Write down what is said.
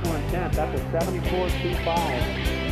Godwin 10th. That's a 74.25.